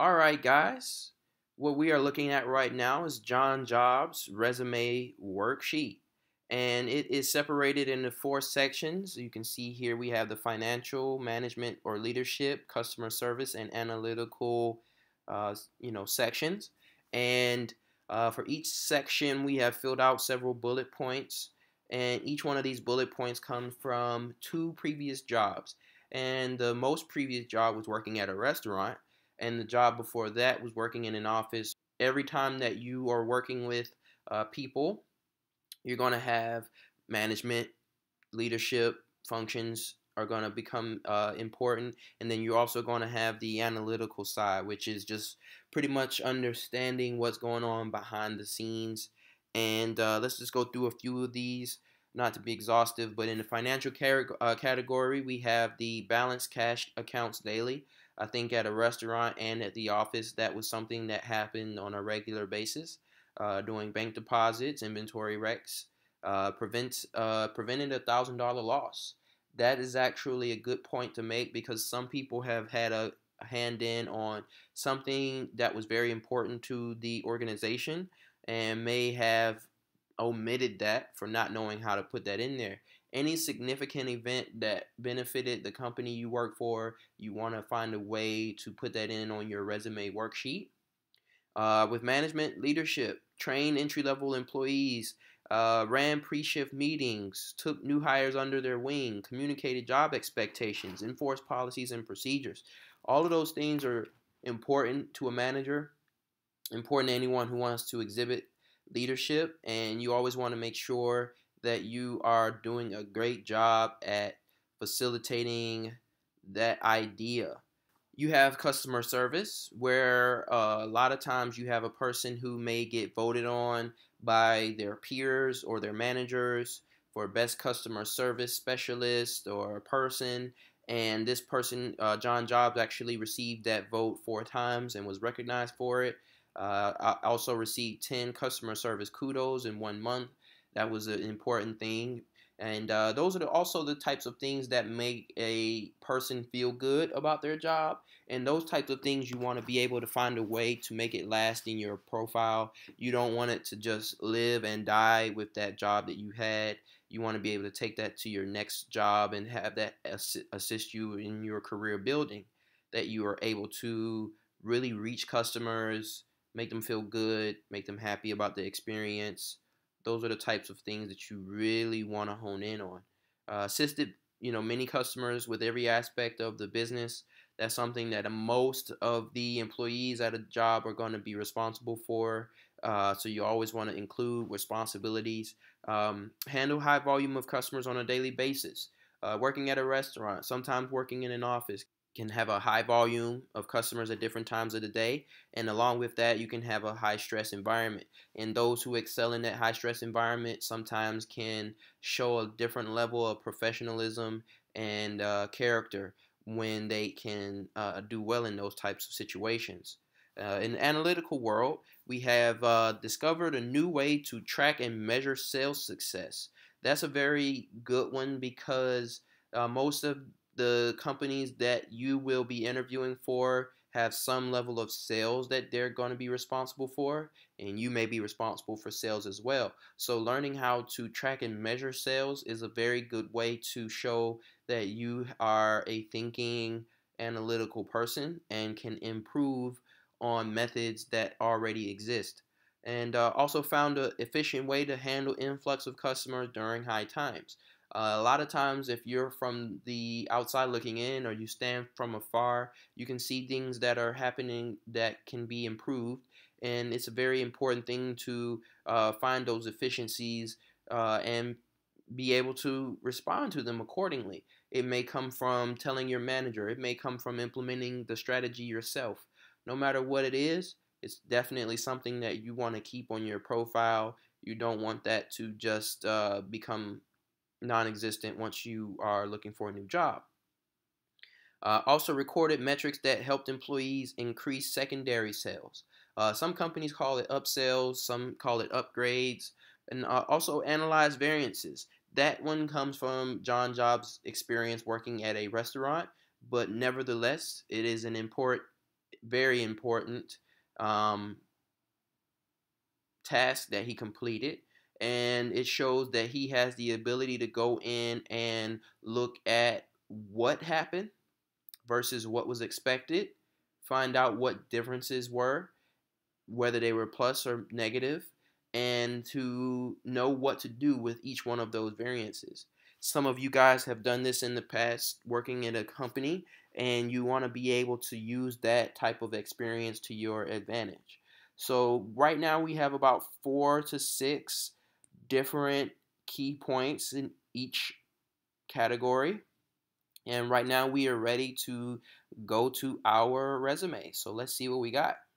All right, guys, what we are looking at right now is John Jobs' resume worksheet, and it is separated into four sections. You can see here we have the financial, management or leadership, customer service, and analytical, sections. And for each section, we have filled out several bullet points, and each one of these bullet points come from two previous jobs. And the most previous job was working at a restaurant, and the job before that was working in an office. Every time that you are working with people, you're going to have management, leadership functions are going to become important. And then you're also going to have the analytical side, which is just pretty much understanding what's going on behind the scenes. And let's just go through a few of these, not to be exhaustive, but in the financial category, we have the balanced cash accounts daily. I think at a restaurant and at the office, that was something that happened on a regular basis, doing bank deposits, inventory recs, prevented a $1,000 loss. That is actually a good point to make, because some people have had a hand in on something that was very important to the organization and may have omitted that for not knowing how to put that in there. Any significant event that benefited the company you work for, you want to find a way to put that in on your resume worksheet. With management, leadership, trained entry-level employees, ran pre-shift meetings, took new hires under their wing, communicated job expectations, enforced policies and procedures. All of those things are important to a manager, important to anyone who wants to exhibit leadership, and you always want to make sure that you are doing a great job at facilitating that idea. You have customer service, where a lot of times you have a person who may get voted on by their peers or their managers for best customer service specialist or person, and this person, John Jobs, actually received that vote 4 times and was recognized for it. I also received 10 customer service kudos in 1 month. That was an important thing. And those are also the types of things that make a person feel good about their job. And those types of things you want to be able to find a way to make it last in your profile. You don't want it to just live and die with that job that you had. You want to be able to take that to your next job and have that assist you in your career building, that you are able to really reach customers, make them feel good, make them happy about the experience. Those are the types of things that you really want to hone in on. Assisted, many customers with every aspect of the business. That's something that most of the employees at a job are going to be responsible for. So you always want to include responsibilities. Handle high volume of customers on a daily basis. Working at a restaurant, sometimes working in an office, can have a high volume of customers at different times of the day, and along with that you can have a high stress environment, and those who excel in that high stress environment sometimes can show a different level of professionalism and character when they can do well in those types of situations. In the analytical world, we have discovered a new way to track and measure sales success. That's a very good one, because most of the companies that you will be interviewing for have some level of sales that they're going to be responsible for, and you may be responsible for sales as well. So learning how to track and measure sales is a very good way to show that you are a thinking, analytical person and can improve on methods that already exist. And also found an efficient way to handle influx of customers during high times. A lot of times, if you're from the outside looking in, or you stand from afar, you can see things that are happening that can be improved, and it's a very important thing to find those efficiencies and be able to respond to them accordingly. It may come from telling your manager. It may come from implementing the strategy yourself. No matter what it is, it's definitely something that you want to keep on your profile. You don't want that to just become non-existent once you are looking for a new job. Also recorded metrics that helped employees increase secondary sales. Some companies call it upsells, some call it upgrades, and also analyze variances. That one comes from John Jobs' experience working at a restaurant, but nevertheless, it is an very important task that he completed. And it shows that he has the ability to go in and look at what happened versus what was expected, find out what differences were, whether they were plus or negative, and to know what to do with each one of those variances. Some of you guys have done this in the past working in a company, and you want to be able to use that type of experience to your advantage. So right now we have about 4 to 6 different key points in each category. And right now we are ready to go to our resume. So let's see what we got.